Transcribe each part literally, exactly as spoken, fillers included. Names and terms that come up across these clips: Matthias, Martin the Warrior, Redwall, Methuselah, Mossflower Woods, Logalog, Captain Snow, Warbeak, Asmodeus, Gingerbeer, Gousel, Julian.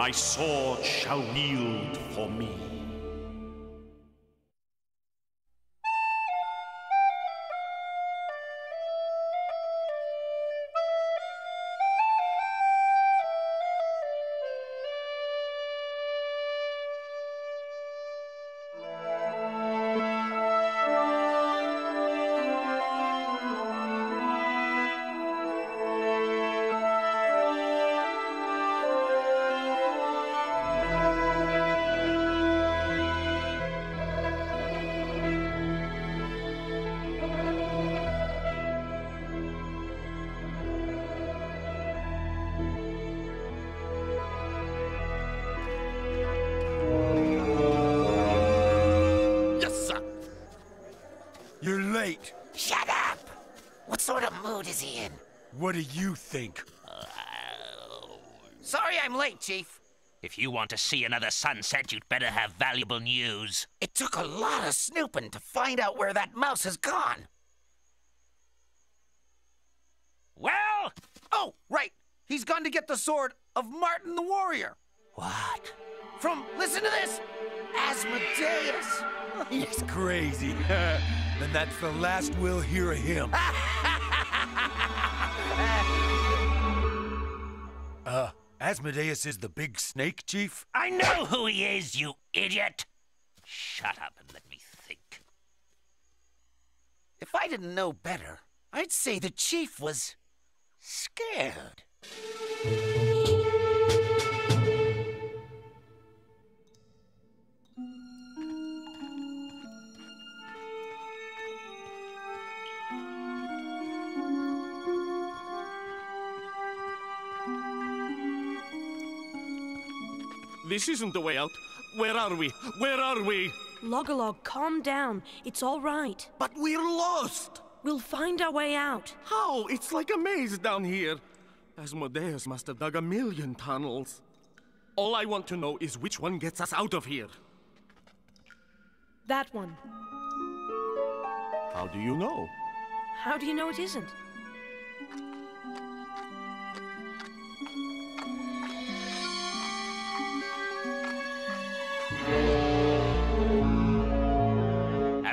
my sword shall yield for me. Shut up! What sort of mood is he in? What do you think? Uh, sorry I'm late, Chief. If you want to see another sunset, you'd better have valuable news. It took a lot of snooping to find out where that mouse has gone. Well? Oh, right. He's gone to get the sword of Martin the Warrior. What? From, listen to this, Asmodeus. He's crazy. And that's the last we'll hear of him. uh, Asmodeus is the big snake, Chief? I know who he is, you idiot! Shut up and let me think. If I didn't know better, I'd say the Chief was scared. This isn't the way out. Where are we? Where are we? Logalog, calm down. It's all right. But we're lost! We'll find our way out. How? It's like a maze down here. Asmodeus must have dug a million tunnels. All I want to know is which one gets us out of here. That one. How do you know? How do you know it isn't?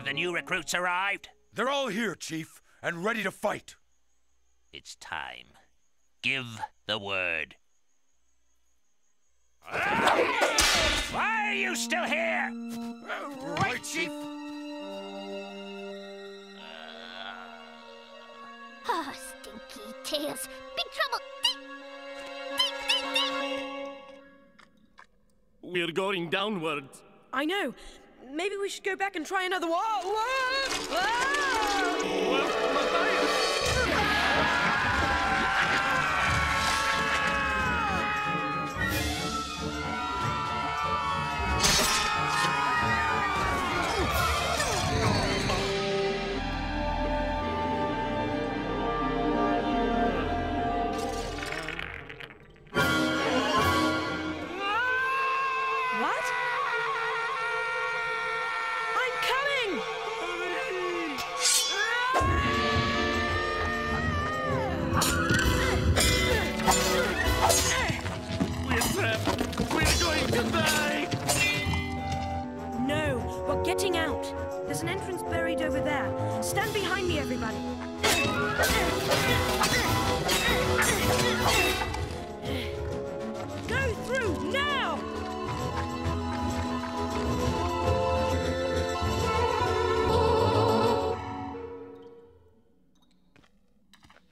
The new recruits arrived? They're all here, Chief, and ready to fight. It's time. Give the word. Why are you still here? Right, right Chief. Ah, oh, stinky tails. Big trouble. Ding, ding, ding, ding. We're going downwards. I know. Maybe we should go back and try another wall. Whoa! Whoa! Well,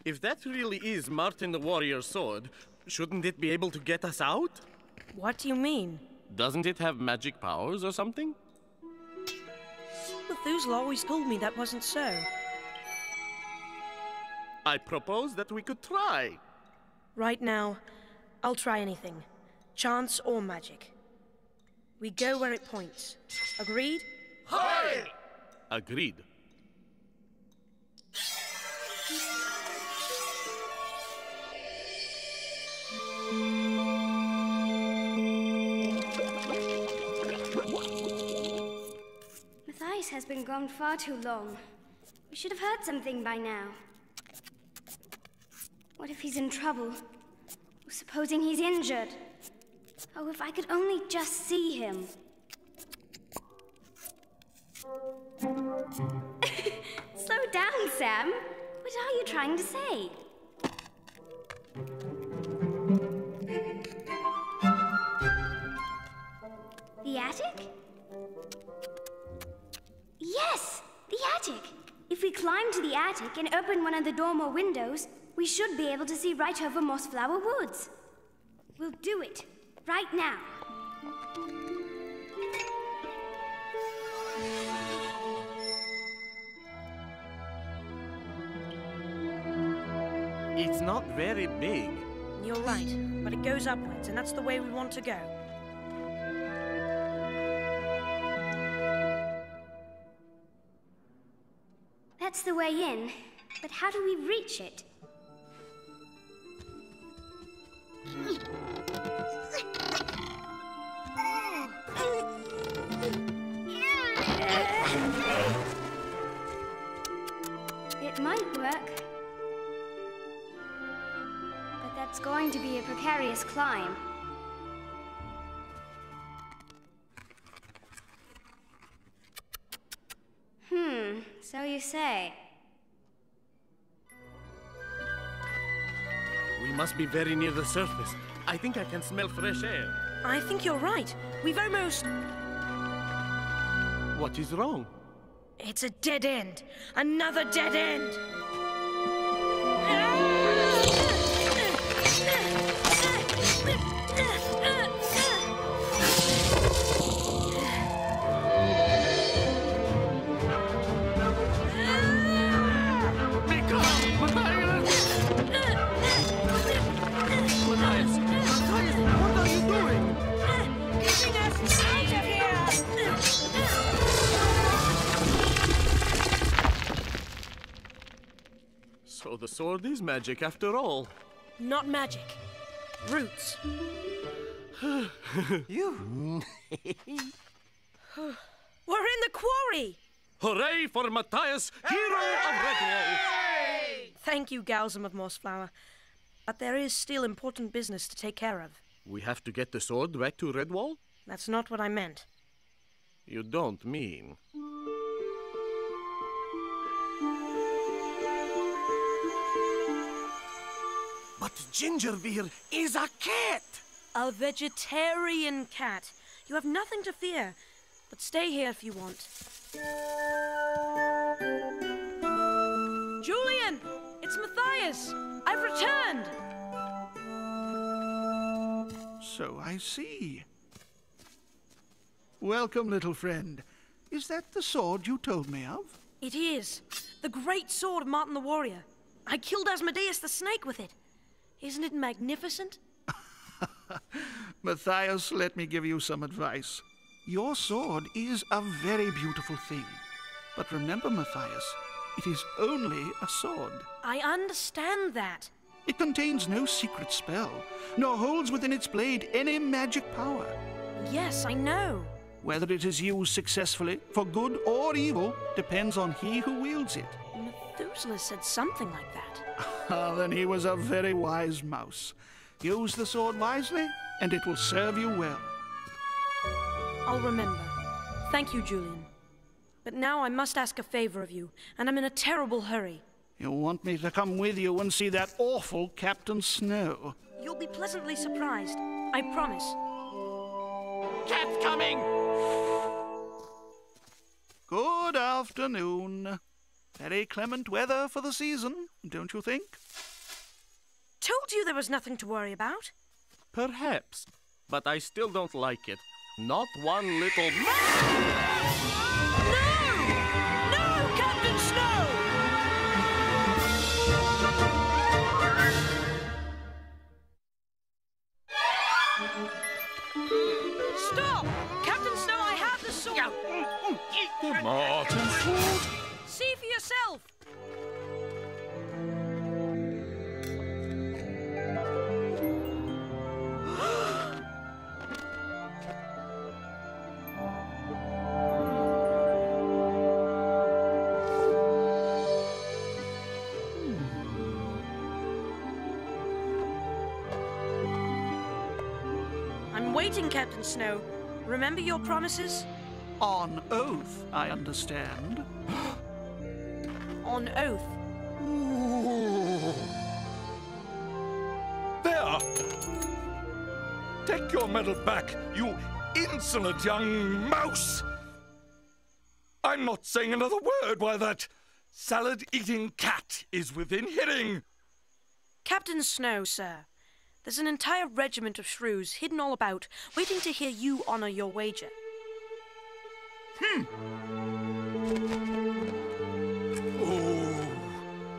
if that really is Martin the Warrior's sword, shouldn't it be able to get us out? What do you mean? Doesn't it have magic powers or something? Methuselah always told me that wasn't so. I propose that we could try. Right now, I'll try anything. Chance or magic. We go where it points. Agreed? Hey! Agreed. Matthias has been gone far too long. We should have heard something by now. What if he's in trouble? Supposing he's injured? Oh, if I could only just see him. Slow down, Sam. What are you trying to say? The attic? Yes, the attic. If we climb to the attic and open one of the dormer windows, we should be able to see right over Mossflower Woods. We'll do it, right now. It's not very big. You're right, but it goes upwards, and that's the way we want to go. That's the way in, but how do we reach it? It might work, but that's going to be a precarious climb. Hmm, so you say. We must be very near the surface. I think I can smell fresh air. I think you're right. We've almost... What is wrong? It's a dead end. Another dead end. So the sword is magic after all. Not magic. Roots. You. We're in the quarry. Hooray for Matthias, hero of Redwall. Thank you, Gousel of Mossflower. But there is still important business to take care of. We have to get the sword back to Redwall? That's not what I meant. You don't mean... But Gingerbeer is a cat! A vegetarian cat. You have nothing to fear, but stay here if you want. Julian! It's Matthias! I've returned! So I see. Welcome, little friend. Is that the sword you told me of? It is. The great sword of Martin the Warrior. I killed Asmodeus the snake with it. Isn't it magnificent? Matthias, let me give you some advice. Your sword is a very beautiful thing. But remember, Matthias, it is only a sword. I understand that. It contains no secret spell, nor holds within its blade any magic power. Yes, I know. Whether it is used successfully, for good or evil, depends on he who wields it. Methuselah said something like that. Ah, then he was a very wise mouse. Use the sword wisely, and it will serve you well. I'll remember. Thank you, Julian. But now I must ask a favor of you, and I'm in a terrible hurry. You want me to come with you and see that awful Captain Snow? You'll be pleasantly surprised. I promise. Cat's coming! Good afternoon. Very clement weather for the season, don't you think? Told you there was nothing to worry about. Perhaps, but I still don't like it. Not one little... No! No, Captain Snow! Stop! Captain Snow, I have the sword! The Martin sword? See for yourself! waiting, Captain Snow. Remember your promises? On oath, I understand. On oath. Ooh. There! Take your medal back, you insolent young mouse! I'm not saying another word while that salad-eating cat is within hearing. Captain Snow, sir, there's an entire regiment of shrews hidden all about, waiting to hear you honour your wager. Hmm. Oh,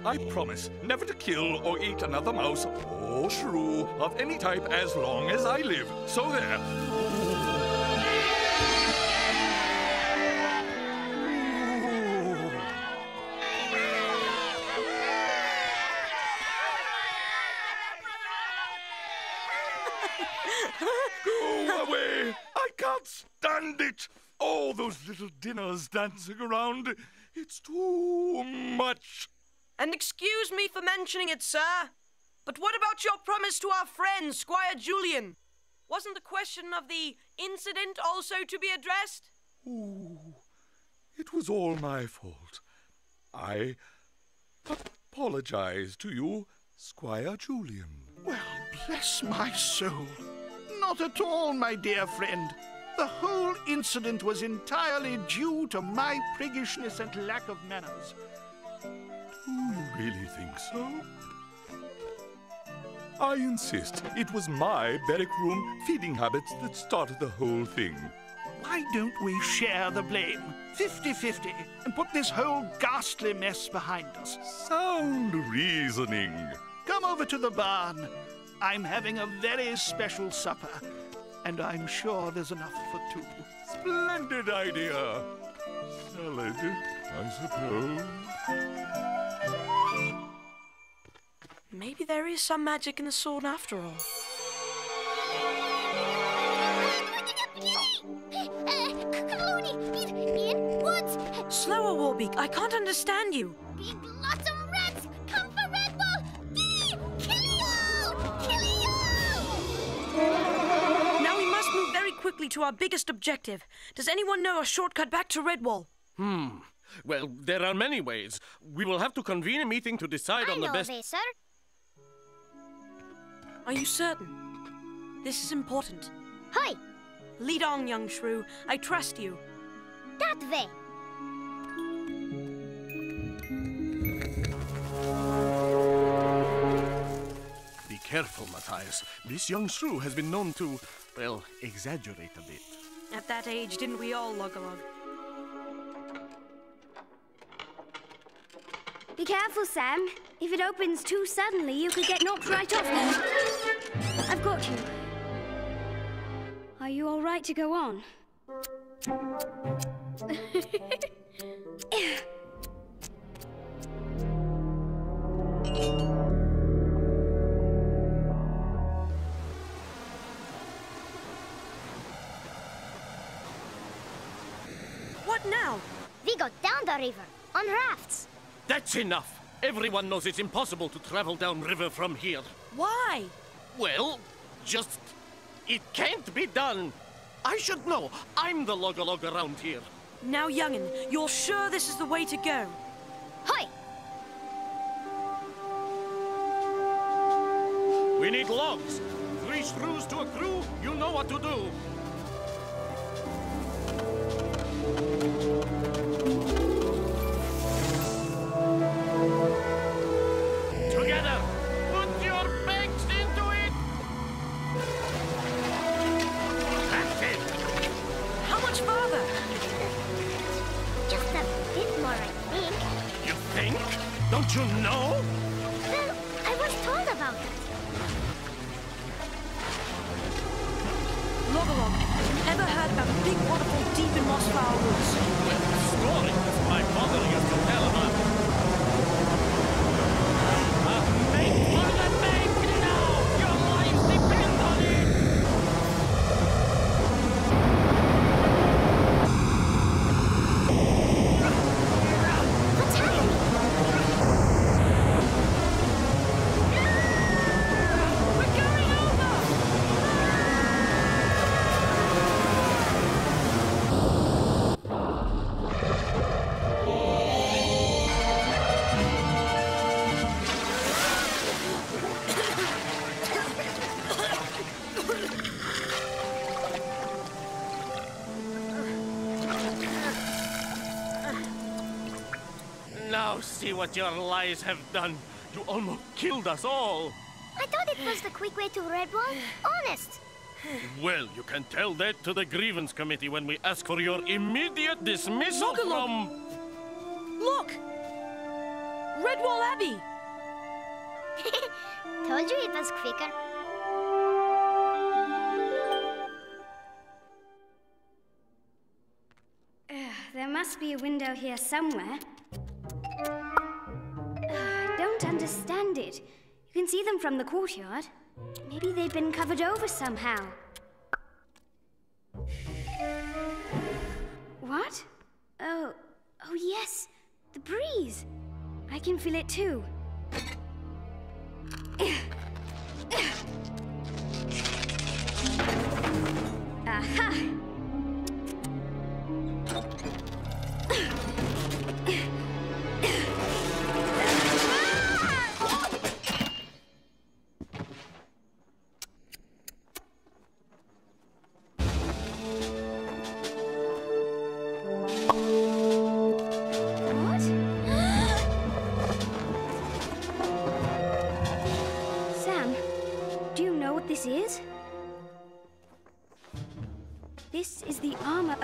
I promise never to kill or eat another mouse or shrew of any type as long as I live. So there. Go away! I can't stand it! All those little dinners dancing around. It's too much. And excuse me for mentioning it, sir, but what about your promise to our friend, Squire Julian? Wasn't the question of the incident also to be addressed? Ooh, it was all my fault. I apologize to you, Squire Julian. Well, bless my soul. Not at all, my dear friend. The whole incident was entirely due to my priggishness and lack of manners. Do you really think so? I insist. It was my barrack room feeding habits that started the whole thing. Why don't we share the blame, fifty fifty, and put this whole ghastly mess behind us? Sound reasoning. Come over to the barn. I'm having a very special supper. And I'm sure there's enough for two. Splendid idea. Salad, I suppose. Maybe there is some magic in the sword after all. Slower, Warbeak. I can't understand you. Big lots of rats. Come for Redwall. Thee, kill you all. Kill you all. Quickly to our biggest objective. Does anyone know a shortcut back to Redwall? Hmm. Well, there are many ways. We will have to convene a meeting to decide I on the best... I know of it, sir. Are you certain? This is important. Hi. Lead on, young shrew. I trust you. That way. Be careful, Matthias. This young shrew has been known to... well, exaggerate a bit. At that age, didn't we all, Logalog? Be careful, Sam. If it opens too suddenly, you could get knocked right off me. I've got you. Are you all right to go on? River, on rafts. That's enough. Everyone knows it's impossible to travel down river from here. Why? Well, just... it can't be done. I should know. I'm the Logalog around here. Now, young'un, you're sure this is the way to go? Hi! We need logs. Three shrews to a crew, you know what to do. You know? Well, I was told about it. Logalog, have you ever heard about a big waterfall deep in Mossflower Woods? Well, the story is my mother used to tell about it. Uh, make for the bank now! Your lives depend on it! What's happening? now see what your lies have done. You almost killed us all. I thought it was the quick way to Redwall. Honest. Well, you can tell that to the grievance committee when we ask for your immediate dismissal Logalog. from... Look! Redwall Abbey! Told you it was quicker. Ugh, there must be a window here somewhere. Ugh, I don't understand it. You can see them from the courtyard. Maybe they've been covered over somehow. What? Oh, oh yes, the breeze. I can feel it too. Aha!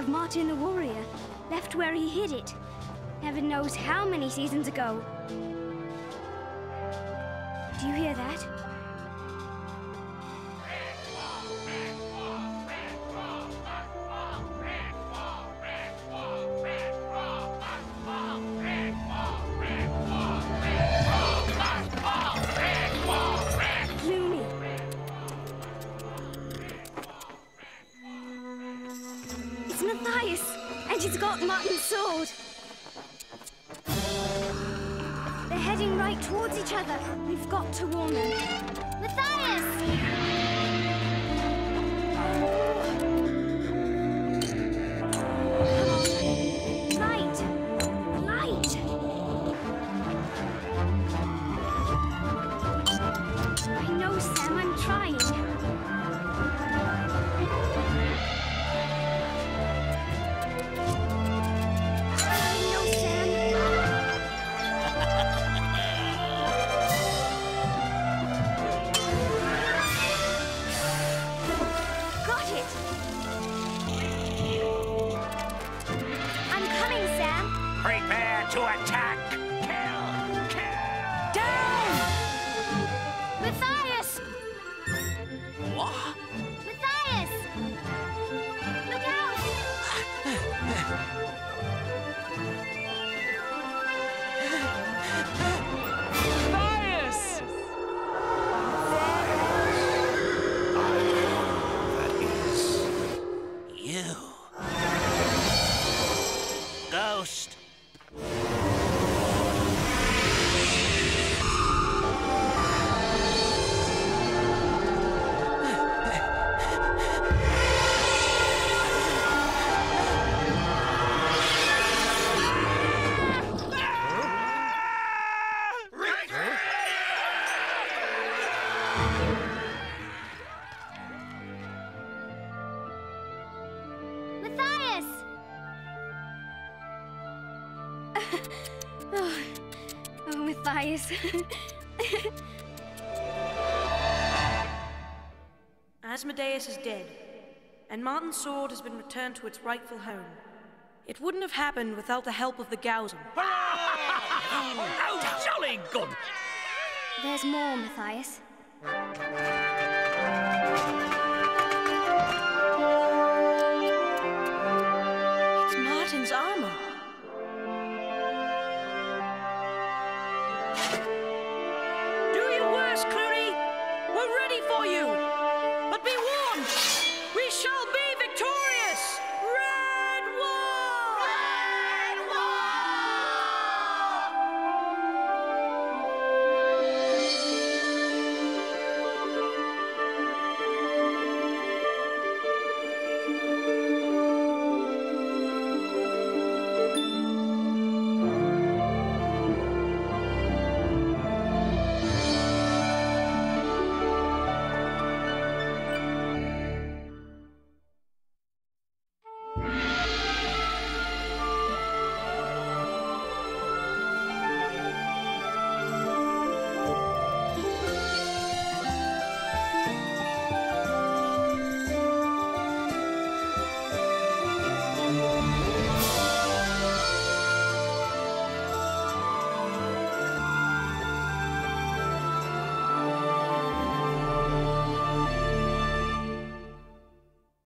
Martin the Warrior, left where he hid it. Heaven knows how many seasons ago. Do you hear that? Asmodeus is dead, and Martin's sword has been returned to its rightful home. It wouldn't have happened without the help of the Gousel. Oh, jolly good! There's more, Matthias. It's Martin's armor.